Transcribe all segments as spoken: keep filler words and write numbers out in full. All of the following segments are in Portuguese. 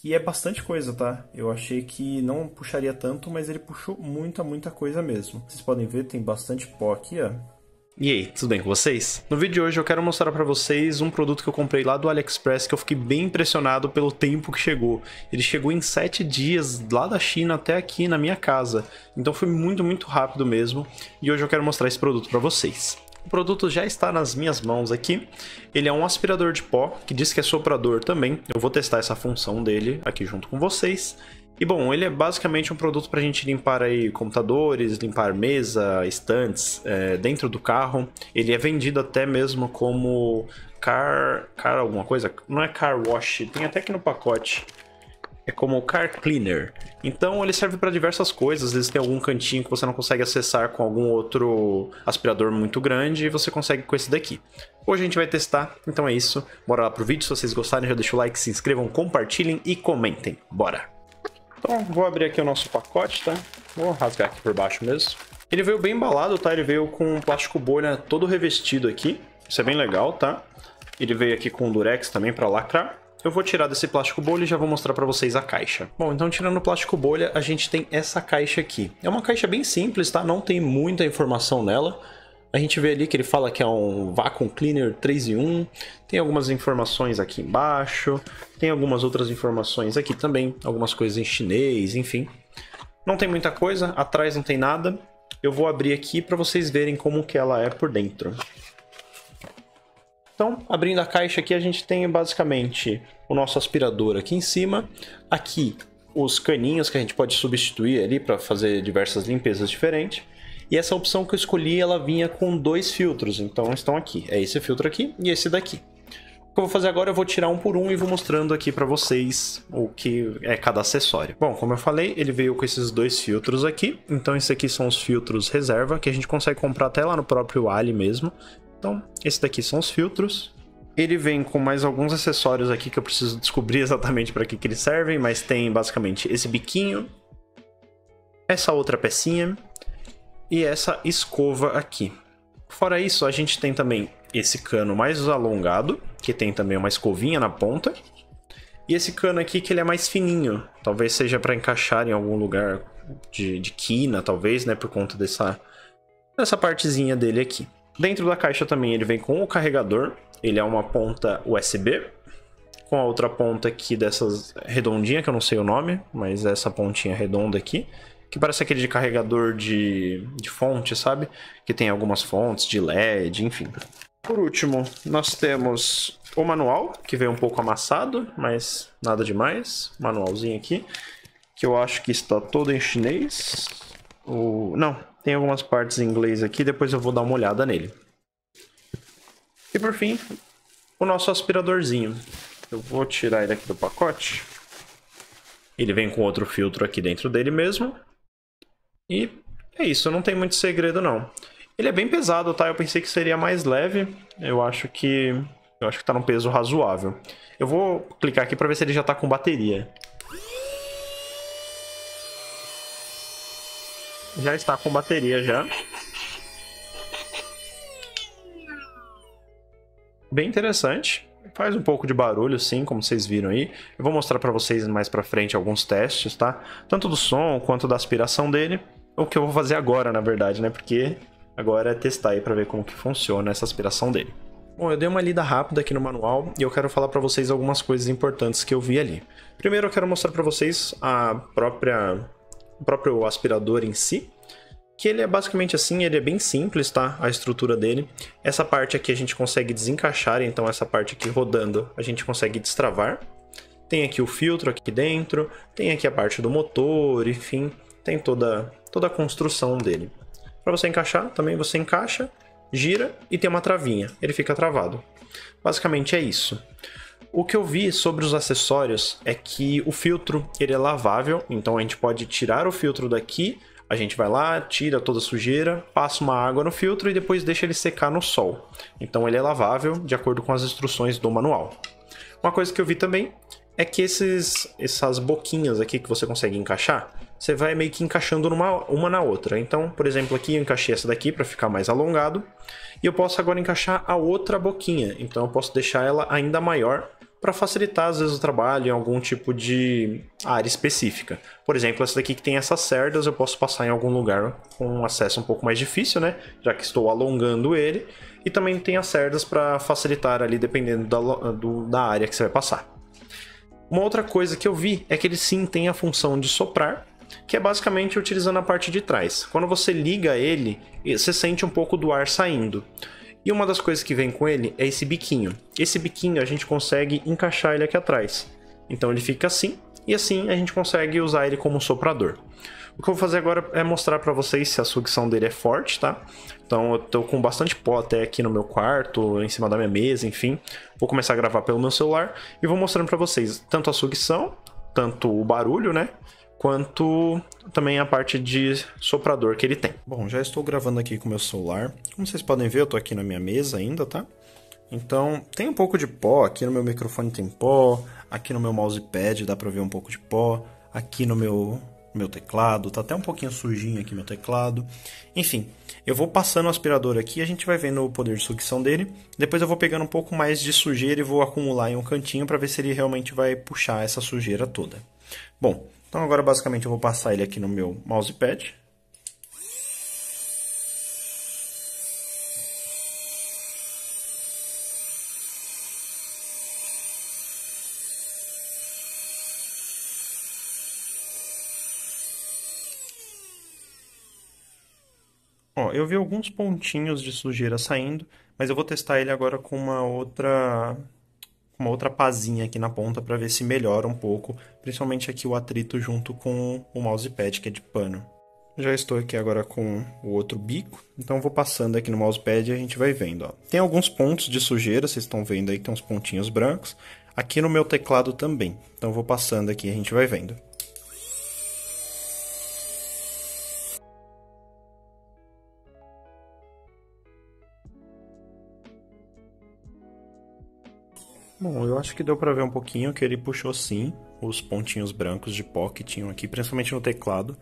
que é bastante coisa, tá? Eu achei que não puxaria tanto, mas ele puxou muita, muita coisa mesmo. Vocês podem ver, tem bastante pó aqui, ó. E aí, tudo bem com vocês? No vídeo de hoje eu quero mostrar pra vocês um produto que eu comprei lá do AliExpress que eu fiquei bem impressionado pelo tempo que chegou. Ele chegou em sete dias lá da China até aqui na minha casa, então foi muito, muito rápido mesmo, e hoje eu quero mostrar esse produto pra vocês. O produto já está nas minhas mãos aqui. Ele é um aspirador de pó, que diz que é soprador também. Eu vou testar essa função dele aqui junto com vocês. E bom, ele é basicamente um produto para a gente limpar aí computadores, limpar mesa, estantes, é, dentro do carro. Ele é vendido até mesmo como car... car alguma coisa? Não é car wash, tem até aqui no pacote. É como o Car Cleaner. Então ele serve para diversas coisas. Às vezes tem algum cantinho que você não consegue acessar com algum outro aspirador muito grande e você consegue com esse daqui. Hoje a gente vai testar, então é isso. Bora lá pro vídeo. Se vocês gostarem, já deixa o like, se inscrevam, compartilhem e comentem. Bora! Então vou abrir aqui o nosso pacote, tá? Vou rasgar aqui por baixo mesmo. Ele veio bem embalado, tá? Ele veio com um plástico bolha todo revestido aqui. Isso é bem legal, tá? Ele veio aqui com um durex também para lacrar. Eu vou tirar desse plástico bolha e já vou mostrar pra vocês a caixa. Bom, então tirando o plástico bolha, a gente tem essa caixa aqui. É uma caixa bem simples, tá? Não tem muita informação nela. A gente vê ali que ele fala que é um Vacuum Cleaner três em um. Tem algumas informações aqui embaixo. Tem algumas outras informações aqui também. Algumas coisas em chinês, enfim. Não tem muita coisa, atrás não tem nada. Eu vou abrir aqui pra vocês verem como que ela é por dentro. Então, abrindo a caixa aqui, a gente tem basicamente o nosso aspirador aqui em cima. Aqui, os caninhos que a gente pode substituir ali para fazer diversas limpezas diferentes. E essa opção que eu escolhi, ela vinha com dois filtros. Então, estão aqui. É esse filtro aqui e esse daqui. O que eu vou fazer agora, eu vou tirar um por um e vou mostrando aqui para vocês o que é cada acessório. Bom, como eu falei, ele veio com esses dois filtros aqui. Então, esses aqui são os filtros reserva, que a gente consegue comprar até lá no próprio Ali mesmo. Então, esse daqui são os filtros. Ele vem com mais alguns acessórios aqui que eu preciso descobrir exatamente para que, que eles servem, mas tem basicamente esse biquinho, essa outra pecinha e essa escova aqui. Fora isso, a gente tem também esse cano mais alongado, que tem também uma escovinha na ponta. E esse cano aqui que ele é mais fininho, talvez seja para encaixar em algum lugar de, de quina, talvez, né, por conta dessa, dessa partezinha dele aqui. Dentro da caixa também ele vem com o carregador, ele é uma ponta U S B, com a outra ponta aqui dessas redondinha, que eu não sei o nome, mas é essa pontinha redonda aqui, que parece aquele de carregador de, de fonte, sabe? Que tem algumas fontes de L E D, enfim. Por último, nós temos o manual, que veio um pouco amassado, mas nada demais. Manualzinho aqui, que eu acho que está todo em chinês. O... não, tem algumas partes em inglês aqui, depois eu vou dar uma olhada nele. E por fim, o nosso aspiradorzinho. Eu vou tirar ele aqui do pacote. Ele vem com outro filtro aqui dentro dele mesmo. E é isso, não tem muito segredo não. Ele é bem pesado, tá? Eu pensei que seria mais leve. Eu acho que... eu acho que tá num peso razoável. Eu vou clicar aqui pra ver se ele já tá com bateria. Já está com bateria já. Bem interessante. Faz um pouco de barulho, sim, como vocês viram aí. Eu vou mostrar para vocês mais para frente alguns testes, tá? Tanto do som quanto da aspiração dele. O que eu vou fazer agora, na verdade, né? Porque agora é testar aí para ver como que funciona essa aspiração dele. Bom, eu dei uma lida rápida aqui no manual e eu quero falar para vocês algumas coisas importantes que eu vi ali. Primeiro eu quero mostrar para vocês a própria... o próprio aspirador em si, que ele é basicamente assim, ele é bem simples, tá? A estrutura dele. Essa parte aqui a gente consegue desencaixar, então essa parte aqui rodando a gente consegue destravar. Tem aqui o filtro aqui dentro, tem aqui a parte do motor, enfim, tem toda, toda a construção dele. Para você encaixar, também você encaixa, gira e tem uma travinha, ele fica travado. Basicamente é isso. O que eu vi sobre os acessórios é que o filtro ele é lavável, então a gente pode tirar o filtro daqui, a gente vai lá, tira toda a sujeira, passa uma água no filtro e depois deixa ele secar no sol. Então ele é lavável de acordo com as instruções do manual. Uma coisa que eu vi também é que esses, essas boquinhas aqui que você consegue encaixar, você vai meio que encaixando numa, uma na outra. Então, por exemplo, aqui eu encaixei essa daqui para ficar mais alongado e eu posso agora encaixar a outra boquinha, então eu posso deixar ela ainda maior para facilitar às vezes o trabalho em algum tipo de área específica. Por exemplo, essa daqui que tem essas cerdas, eu posso passar em algum lugar com um acesso um pouco mais difícil, né? Já que estou alongando ele. E também tem as cerdas para facilitar ali, dependendo da, do, da área que você vai passar. Uma outra coisa que eu vi é que ele sim tem a função de soprar, que é basicamente utilizando a parte de trás. Quando você liga ele, você sente um pouco do ar saindo. E uma das coisas que vem com ele é esse biquinho. Esse biquinho a gente consegue encaixar ele aqui atrás. Então ele fica assim, e assim a gente consegue usar ele como soprador. O que eu vou fazer agora é mostrar para vocês se a sucção dele é forte, tá? Então eu tô com bastante pó até aqui no meu quarto, em cima da minha mesa, enfim. Vou começar a gravar pelo meu celular e vou mostrando para vocês tanto a sucção, tanto o barulho, né? Quanto também a parte de soprador que ele tem. Bom, já estou gravando aqui com o meu celular. Como vocês podem ver, eu estou aqui na minha mesa ainda, tá? Então, tem um pouco de pó. Aqui no meu microfone tem pó. Aqui no meu mousepad dá para ver um pouco de pó. Aqui no meu, meu teclado. Tá até um pouquinho sujinho aqui meu teclado. Enfim, eu vou passando o aspirador aqui. A gente vai vendo o poder de sucção dele. Depois eu vou pegando um pouco mais de sujeira e vou acumular em um cantinho para ver se ele realmente vai puxar essa sujeira toda. Bom... Então agora basicamente eu vou passar ele aqui no meu mousepad. Ó, eu vi alguns pontinhos de sujeira saindo, mas eu vou testar ele agora com uma outra... uma outra pazinha aqui na ponta para ver se melhora um pouco, principalmente aqui o atrito junto com o mousepad, que é de pano. Já estou aqui agora com o outro bico, então vou passando aqui no mousepad e a gente vai vendo. Ó. Tem alguns pontos de sujeira, vocês estão vendo aí que tem uns pontinhos brancos, aqui no meu teclado também, então vou passando aqui e a gente vai vendo. Bom, eu acho que deu para ver um pouquinho que ele puxou sim os pontinhos brancos de pó que tinham aqui, principalmente no teclado.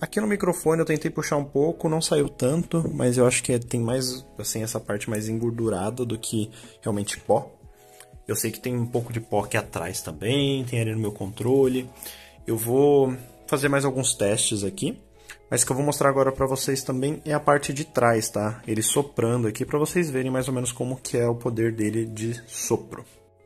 Aqui no microfone eu tentei puxar um pouco, não saiu tanto, mas eu acho que tem mais, assim, essa parte mais engordurada do que realmente pó. Eu sei que tem um pouco de pó aqui atrás também, tem ali no meu controle. Eu vou fazer mais alguns testes aqui, mas o que eu vou mostrar agora para vocês também é a parte de trás, tá? Ele soprando aqui para vocês verem mais ou menos como que é o poder dele de sopro.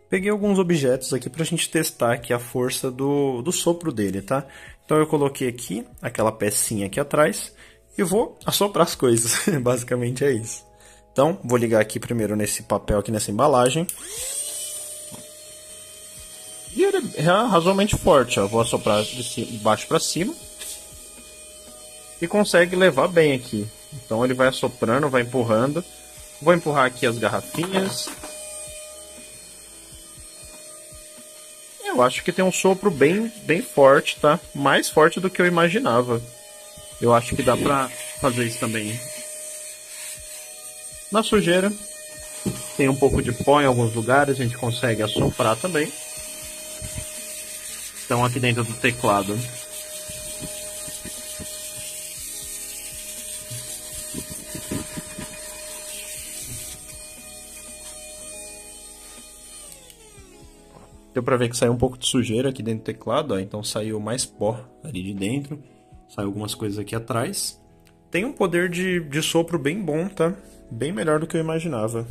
Peguei alguns objetos aqui pra gente testar aqui a força do, do sopro dele, tá? Então eu coloquei aqui aquela pecinha aqui atrás e vou assoprar as coisas, basicamente é isso. Então vou ligar aqui primeiro nesse papel aqui, nessa embalagem. E ele é razoavelmente forte, ó. Vou assoprar de baixo pra cima. E consegue levar bem aqui. Então ele vai assoprando, vai empurrando. Vou empurrar aqui as garrafinhas. Eu acho que tem um sopro bem, bem forte, tá? Mais forte do que eu imaginava. Eu acho que dá pra fazer isso também. Na sujeira, tem um pouco de pó em alguns lugares, a gente consegue assoprar também. Então aqui dentro do teclado. Deu pra ver que saiu um pouco de sujeira aqui dentro do teclado, ó, então saiu mais pó ali de dentro, saiu algumas coisas aqui atrás. Tem um poder de, de sopro bem bom, tá? Bem melhor do que eu imaginava.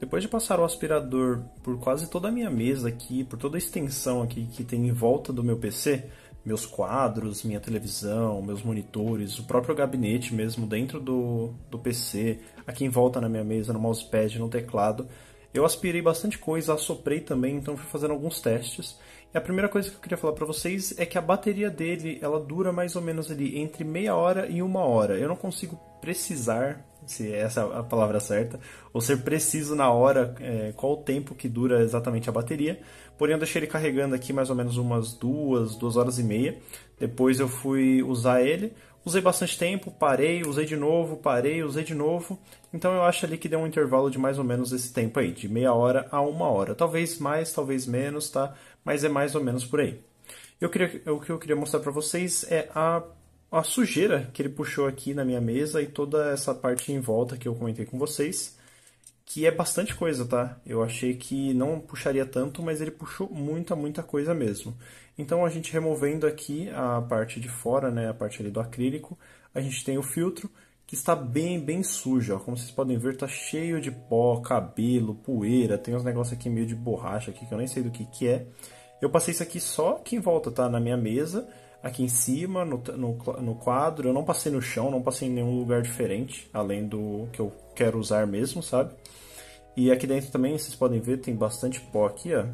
Depois de passar o aspirador por quase toda a minha mesa aqui, por toda a extensão aqui que tem em volta do meu P C, meus quadros, minha televisão, meus monitores, o próprio gabinete mesmo dentro do, do P C, aqui em volta na minha mesa, no mousepad, no teclado, eu aspirei bastante coisa, assoprei também, então fui fazendo alguns testes. E a primeira coisa que eu queria falar para vocês é que a bateria dele, ela dura mais ou menos ali entre meia hora e uma hora. Eu não consigo precisar, se essa é a palavra certa, ou ser preciso na hora, é, qual o tempo que dura exatamente a bateria. Porém, eu deixei ele carregando aqui mais ou menos umas duas, duas horas e meia. Depois eu fui usar ele. Usei bastante tempo, parei, usei de novo, parei, usei de novo. Então eu acho ali que deu um intervalo de mais ou menos esse tempo aí, de meia hora a uma hora. Talvez mais, talvez menos, tá? Mas é mais ou menos por aí. Eu queria, o que eu queria mostrar pra vocês é a, a sujeira que ele puxou aqui na minha mesa e toda essa parte em volta que eu comentei com vocês. que é bastante coisa, tá? Eu achei que não puxaria tanto, mas ele puxou muita, muita coisa mesmo. Então, a gente removendo aqui a parte de fora, né, a parte ali do acrílico, a gente tem o filtro, que está bem, bem sujo, ó. Como vocês podem ver, está cheio de pó, cabelo, poeira, tem uns negócios aqui meio de borracha aqui, que eu nem sei do que que é. Eu passei isso aqui só aqui em volta, tá? Na minha mesa, aqui em cima, no, no, no quadro, eu não passei no chão, não passei em nenhum lugar diferente, além do que eu quero usar mesmo, sabe? E aqui dentro também, vocês podem ver, tem bastante pó aqui, ó.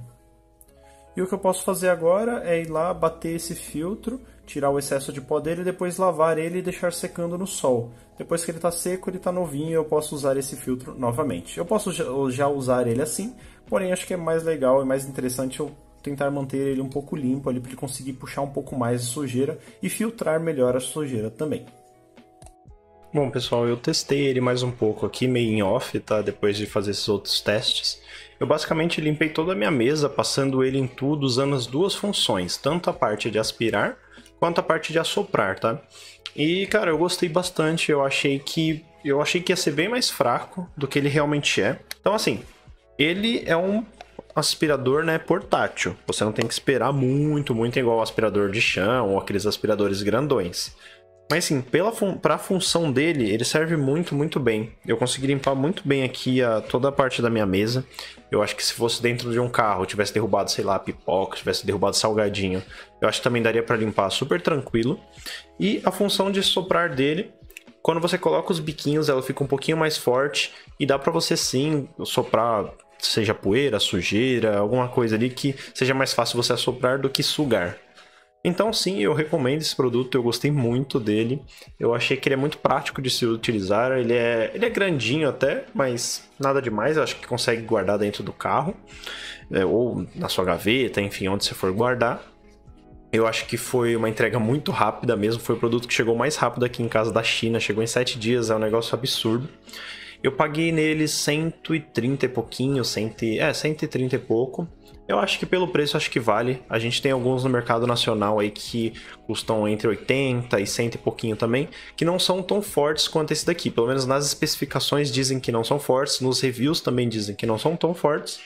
E o que eu posso fazer agora é ir lá, bater esse filtro, tirar o excesso de pó dele, depois lavar ele e deixar secando no sol. Depois que ele está seco, ele está novinho e eu posso usar esse filtro novamente. Eu posso já usar ele assim, porém acho que é mais legal e mais interessante eu tentar manter ele um pouco limpo ali para ele conseguir puxar um pouco mais a sujeira e filtrar melhor a sujeira também. Bom, pessoal, eu testei ele mais um pouco aqui, meio em off, tá? Depois de fazer esses outros testes. Eu basicamente limpei toda a minha mesa, passando ele em tudo, usando as duas funções, tanto a parte de aspirar quanto a parte de assoprar, tá? E, cara, eu gostei bastante, eu achei que, eu achei que ia ser bem mais fraco do que ele realmente é. Então, assim, ele é um aspirador, né, portátil. Você não tem que esperar muito, muito igual o aspirador de chão ou aqueles aspiradores grandões. Mas sim, pela fun pra função dele, ele serve muito, muito bem. Eu consegui limpar muito bem aqui a, toda a parte da minha mesa. Eu acho que se fosse dentro de um carro, tivesse derrubado, sei lá, pipoca, tivesse derrubado salgadinho, eu acho que também daria pra limpar super tranquilo. E a função de soprar dele, quando você coloca os biquinhos, ela fica um pouquinho mais forte. E dá pra você sim soprar, seja poeira, sujeira, alguma coisa ali que seja mais fácil você assoprar do que sugar. Então sim, eu recomendo esse produto, eu gostei muito dele. Eu achei que ele é muito prático de se utilizar, ele é, ele é grandinho até, mas nada demais. Eu acho que consegue guardar dentro do carro, é, ou na sua gaveta, enfim, onde você for guardar. Eu acho que foi uma entrega muito rápida mesmo, foi o produto que chegou mais rápido aqui em casa da China, chegou em sete dias, é um negócio absurdo. Eu paguei nele cento e trinta e pouquinho, cem, é, cento e trinta e pouco. Eu acho que pelo preço acho que vale. A gente tem alguns no mercado nacional aí que custam entre oitenta e cem e pouquinho também, que não são tão fortes quanto esse daqui. Pelo menos nas especificações dizem que não são fortes, nos reviews também dizem que não são tão fortes.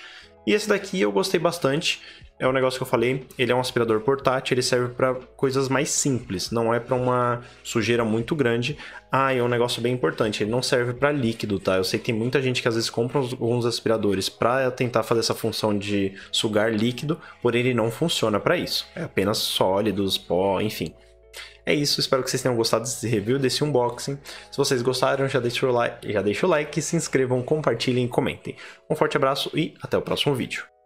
E esse daqui eu gostei bastante. É o negócio que eu falei, ele é um aspirador portátil, ele serve para coisas mais simples, não é para uma sujeira muito grande. Ah, e é um negócio bem importante, ele não serve para líquido, tá? Eu sei que tem muita gente que às vezes compra alguns aspiradores para tentar fazer essa função de sugar líquido, porém ele não funciona para isso. É apenas sólidos, pó, enfim. É isso, espero que vocês tenham gostado desse review, desse unboxing. Se vocês gostaram, já deixa o like, já deixa o like, se inscrevam, compartilhem e comentem. Um forte abraço e até o próximo vídeo.